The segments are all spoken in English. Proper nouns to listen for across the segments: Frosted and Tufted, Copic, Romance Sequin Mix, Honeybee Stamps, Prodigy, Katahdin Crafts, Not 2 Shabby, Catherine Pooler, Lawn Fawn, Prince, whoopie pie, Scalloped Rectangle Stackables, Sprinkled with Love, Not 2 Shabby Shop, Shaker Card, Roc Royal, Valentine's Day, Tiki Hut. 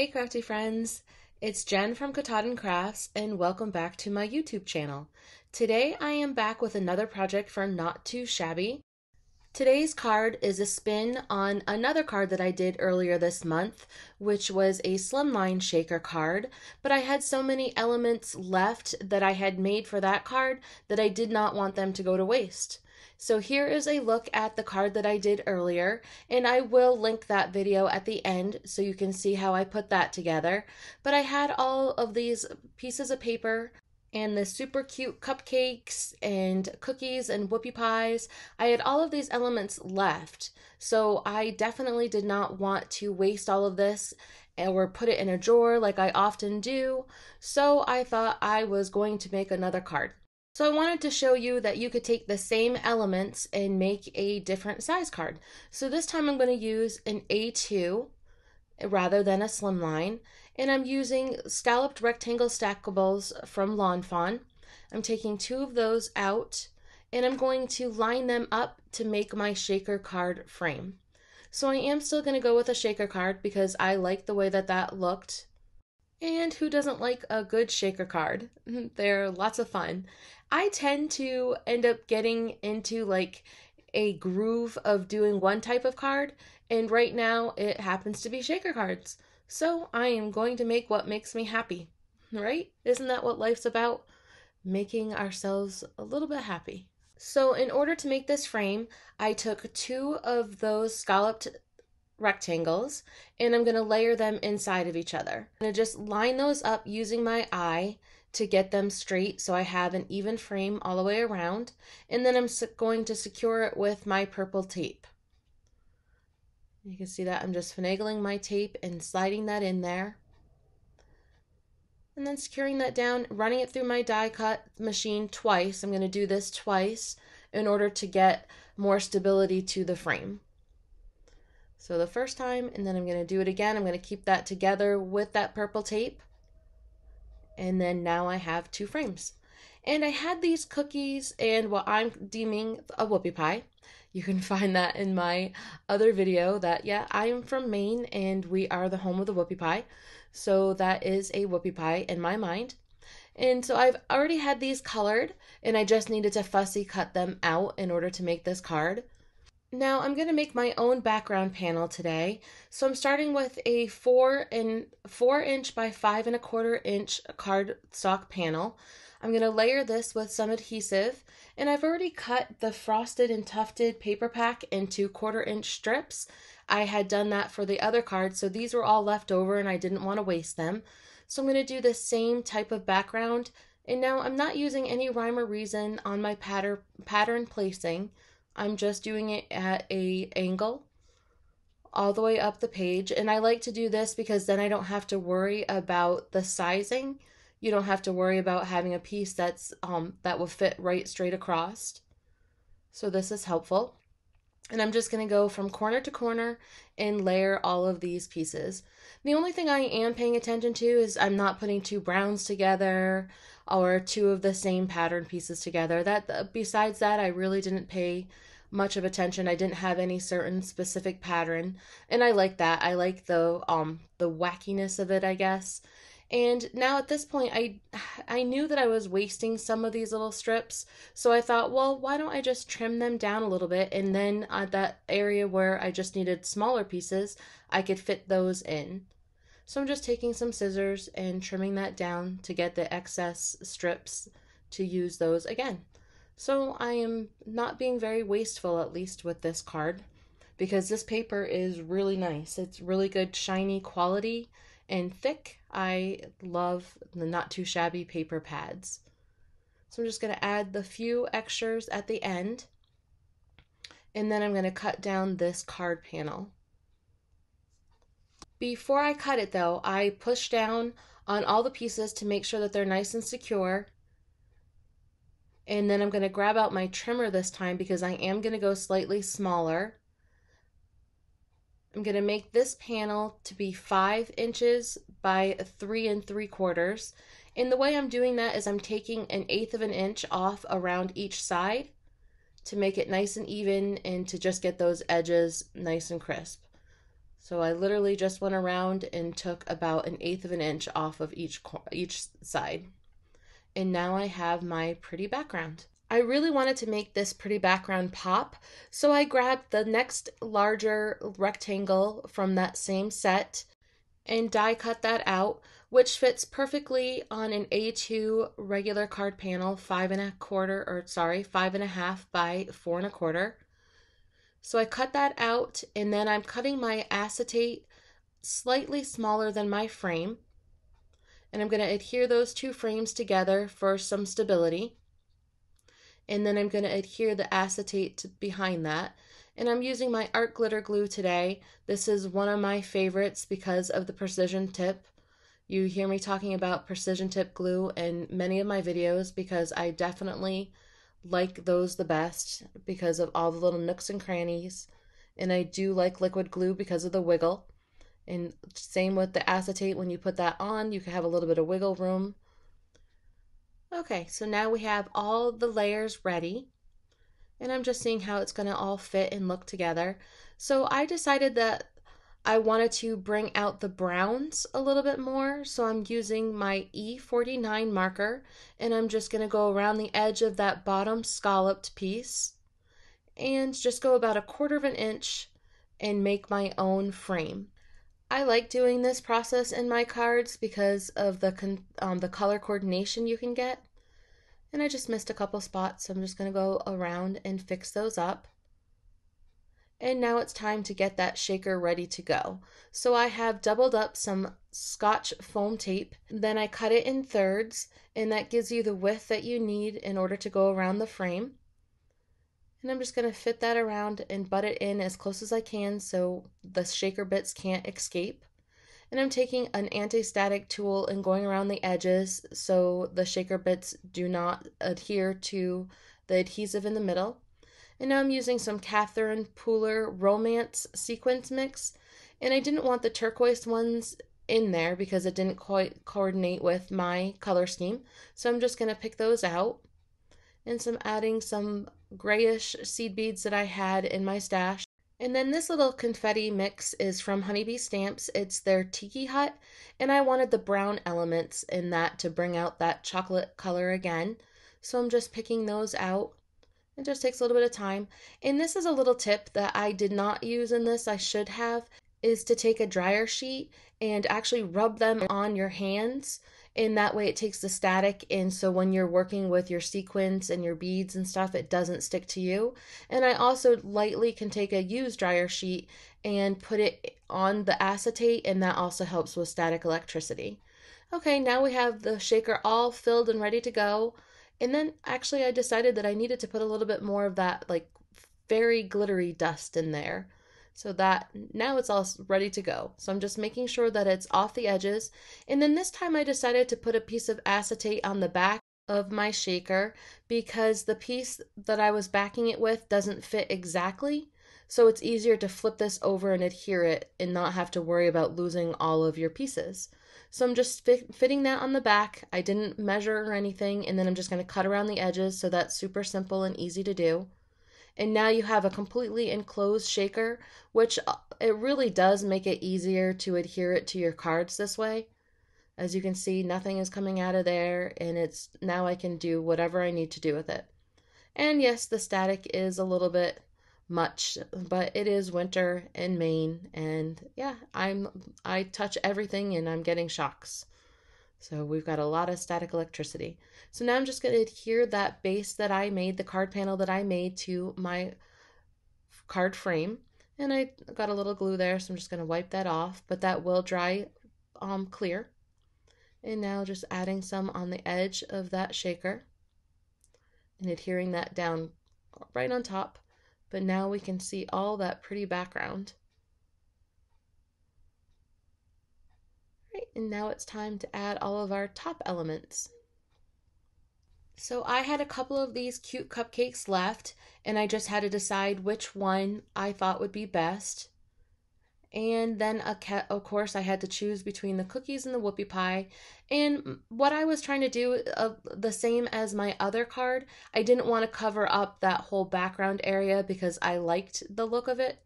Hey crafty friends, it's Jen from Katahdin Crafts and welcome back to my YouTube channel. Today I am back with another project for Not 2 Shabby. Today's card is a spin on another card that I did earlier this month, which was a slimline shaker card, but I had so many elements left that I had made for that card that I did not want them to go to waste. So here is a look at the card that I did earlier, and I will link that video at the end so you can see how I put that together. But I had all of these pieces of paper and the super cute cupcakes and cookies and whoopie pies. I had all of these elements left, so I definitely did not want to waste all of this or put it in a drawer like I often do. So I thought I was going to make another card. So I wanted to show you that you could take the same elements and make a different size card. So this time I'm going to use an A2 rather than a slimline, and I'm using Scalloped Rectangle Stackables from Lawn Fawn. I'm taking two of those out and I'm going to line them up to make my shaker card frame. So I am still going to go with a shaker card because I like the way that that looked. And who doesn't like a good shaker card? They're lots of fun. I tend to end up getting into like a groove of doing one type of card, and right now it happens to be shaker cards. So I am going to make what makes me happy, right? Isn't that what life's about? Making ourselves a little bit happy. So in order to make this frame, I took two of those scalloped rectangles and I'm going to layer them inside of each other. I'm going to just line those up using my eye to get them straight so I have an even frame all the way around, and then I'm going to secure it with my purple tape. You can see that I'm just finagling my tape and sliding that in there and then securing that down, running it through my die cut machine twice. I'm going to do this twice in order to get more stability to the frame. So the first time, and then I'm going to do it again. I'm going to keep that together with that purple tape. And then now I have two frames. And I had these cookies and what I'm deeming a whoopie pie. You can find that in my other video that, yeah, I am from Maine and we are the home of the whoopie pie. So that is a whoopie pie in my mind. And so I've already had these colored and I just needed to fussy cut them out in order to make this card. Now I'm going to make my own background panel today. So I'm starting with a 4 inch by 5 1/4 inch cardstock panel. I'm going to layer this with some adhesive, and I've already cut the Frosted and Tufted paper pack into 1/4 inch strips. I had done that for the other cards, so these were all left over and I didn't want to waste them. So I'm going to do the same type of background, and now I'm not using any rhyme or reason on my pattern placing. I'm just doing it at an angle all the way up the page, and I like to do this because then I don't have to worry about the sizing. You don't have to worry about having a piece that's that will fit right straight across. So this is helpful. And I'm just going to go from corner to corner and layer all of these pieces. The only thing I am paying attention to is I'm not putting two browns together or two of the same pattern pieces together. That, besides that, I really didn't pay much of attention. I didn't have any certain specific pattern, and I like that. I like the wackiness of it, I guess. And now at this point, I knew that I was wasting some of these little strips, so I thought, well, why don't I just trim them down a little bit, and then at that area where I just needed smaller pieces, I could fit those in. So I'm just taking some scissors and trimming that down to get the excess strips to use those again. So I am not being very wasteful, at least with this card, because this paper is really nice. It's really good shiny quality and thick. I love the Not Too Shabby paper pads. So I'm just going to add the few extras at the end, and then I'm going to cut down this card panel. Before I cut it though, I push down on all the pieces to make sure that they're nice and secure. And then I'm going to grab out my trimmer this time because I am going to go slightly smaller. I'm going to make this panel to be 5 inches by 3 3/4. And the way I'm doing that is I'm taking 1/8 inch off around each side to make it nice and even and to just get those edges nice and crisp. So I literally just went around and took about 1/8 of an inch off of each side. And now I have my pretty background. I really wanted to make this pretty background pop, so I grabbed the next larger rectangle from that same set and die cut that out, which fits perfectly on an A2 regular card panel, 5.25 by 4.25. So I cut that out, and then I'm cutting my acetate slightly smaller than my frame, and I'm going to adhere those two frames together for some stability. And then I'm going to adhere the acetate behind that. And I'm using my art glitter glue today. This is one of my favorites because of the precision tip. You hear me talking about precision tip glue in many of my videos because I definitely like those the best because of all the little nooks and crannies. And I do like liquid glue because of the wiggle. And same with the acetate, when you put that on, you can have a little bit of wiggle room. Okay, so now we have all the layers ready, and I'm just seeing how it's going to all fit and look together. So I decided that I wanted to bring out the browns a little bit more, so I'm using my E49 marker, and I'm just going to go around the edge of that bottom scalloped piece and just go about 1/4 inch and make my own frame. I like doing this process in my cards because of the color coordination you can get. And I just missed a couple spots, so I'm just going to go around and fix those up. And now it's time to get that shaker ready to go. So I have doubled up some Scotch foam tape, then I cut it in thirds, and that gives you the width that you need in order to go around the frame. And I'm just going to fit that around and butt it in as close as I can so the shaker bits can't escape. And I'm taking an anti-static tool and going around the edges so the shaker bits do not adhere to the adhesive in the middle. And now I'm using some Catherine Pooler Romance Sequin Mix. And I didn't want the turquoise ones in there because it didn't quite coordinate with my color scheme. So I'm just going to pick those out. And so I'm adding some grayish seed beads that I had in my stash. And then this little confetti mix is from Honeybee Stamps. It's their Tiki Hut, and I wanted the brown elements in that to bring out that chocolate color again. So I'm just picking those out. It just takes a little bit of time. And this is a little tip that I did not use in this, I should have, is to take a dryer sheet and actually rub them on your hands. And that way it takes the static in, so when you're working with your sequins and your beads and stuff, it doesn't stick to you. And I also lightly can take a used dryer sheet and put it on the acetate, and that also helps with static electricity. Okay, now we have the shaker all filled and ready to go. And then actually I decided that I needed to put a little bit more of that like very glittery dust in there. So that now it's all ready to go. So I'm just making sure that it's off the edges. And then this time I decided to put a piece of acetate on the back of my shaker because the piece that I was backing it with doesn't fit exactly. So it's easier to flip this over and adhere it and not have to worry about losing all of your pieces. So I'm just fitting that on the back. I didn't measure or anything. And then I'm just going to cut around the edges. So that's super simple and easy to do. And now you have a completely enclosed shaker, which it really does make it easier to adhere it to your cards this way. As you can see, nothing is coming out of there, and it's now I can do whatever I need to do with it. And yes, the static is a little bit much, but it is winter in Maine, and yeah, I touch everything and I'm getting shocks. So we've got a lot of static electricity. So now I'm just going to adhere that base that I made, the card panel that I made, to my card frame. And I got a little glue there, so I'm just going to wipe that off, but that will dry clear. And now just adding some on the edge of that shaker and adhering that down right on top. But now we can see all that pretty background. And now it's time to add all of our top elements. So I had a couple of these cute cupcakes left, and I just had to decide which one I thought would be best. And then, of course, I had to choose between the cookies and the whoopie pie. And what I was trying to do, the same as my other card, I didn't want to cover up that whole background area because I liked the look of it.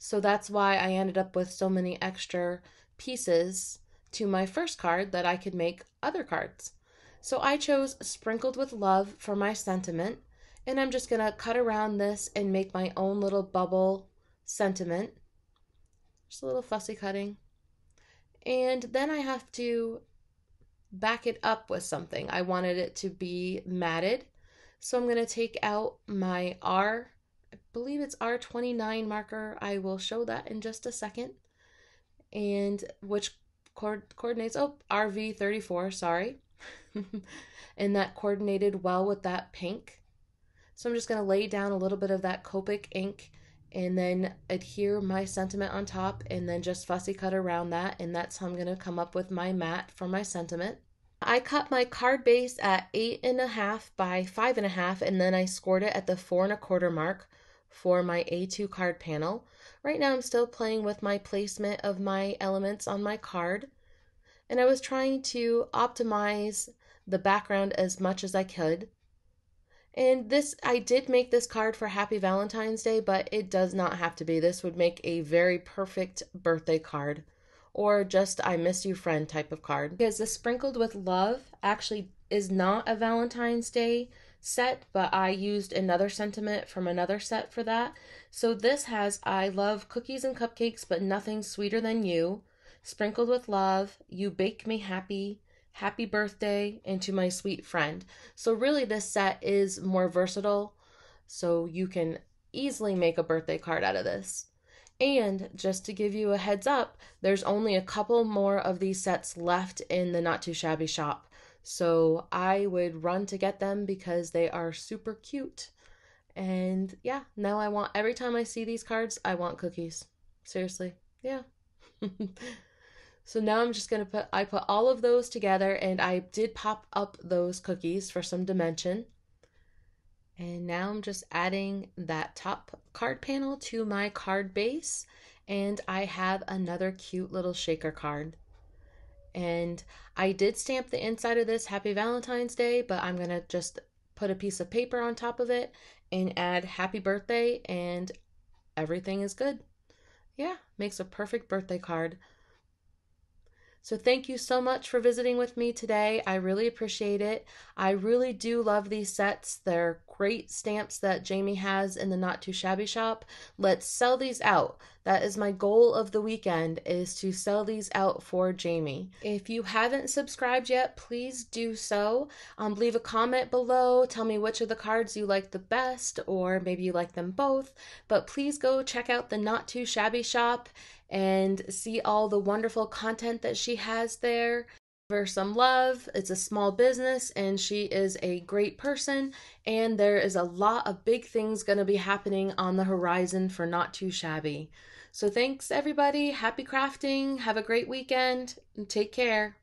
So that's why I ended up with so many extra pieces to my first card that I could make other cards. So I chose Sprinkled with Love for my sentiment, and I'm just gonna cut around this and make my own little bubble sentiment. Just a little fussy cutting. And then I have to back it up with something. I wanted it to be matted. So I'm gonna take out my R, I believe it's R29 marker. I will show that in just a second. And which coordinates, oh, RV34, sorry. And that coordinated well with that pink. So I'm just gonna lay down a little bit of that Copic ink and then adhere my sentiment on top and then just fussy cut around that, and that's how I'm gonna come up with my mat for my sentiment. I cut my card base at 8.5 by 5.5, and then I scored it at the 4.25 mark for my A2 card panel. Right now I'm still playing with my placement of my elements on my card, and I was trying to optimize the background as much as I could. And this, I did make this card for Happy Valentine's Day, but it does not have to be. This would make a very perfect birthday card, or just I miss you friend type of card. Because the Sprinkled with Love actually is not a Valentine's Day set, but I used another sentiment from another set for that. So this has I love cookies and cupcakes, but nothing sweeter than you. Sprinkled with Love, You Bake Me Happy, Happy Birthday, and To My Sweet Friend. So really this set is more versatile, so you can easily make a birthday card out of this. And just to give you a heads up, there's only a couple more of these sets left in the Not Too Shabby shop, so I would run to get them because they are super cute. And yeah, now I want, every time I see these cards, I want cookies. Seriously, yeah. So now I'm just going to put, I put all of those together, and I did pop up those cookies for some dimension. And now I'm just adding that top card panel to my card base, and I have another cute little shaker card. And I did stamp the inside of this Happy Valentine's Day, but I'm going to just put a piece of paper on top of it and add Happy Birthday, and everything is good. Yeah, makes a perfect birthday card. So thank you so much for visiting with me today. I really appreciate it. I really do love these sets. They're great stamps that Jamie has in the Not Too Shabby shop. Let's sell these out. That is my goal of the weekend, is to sell these out for Jamie. If you haven't subscribed yet, please do so. Leave a comment below. Tell me which of the cards you like the best, or maybe you like them both. But please go check out the Not Too Shabby shop and see all the wonderful content that she has there. Give her some love. It's a small business, and she is a great person, and there is a lot of big things going to be happening on the horizon for Not Too Shabby. So thanks everybody, happy crafting, have a great weekend, and take care.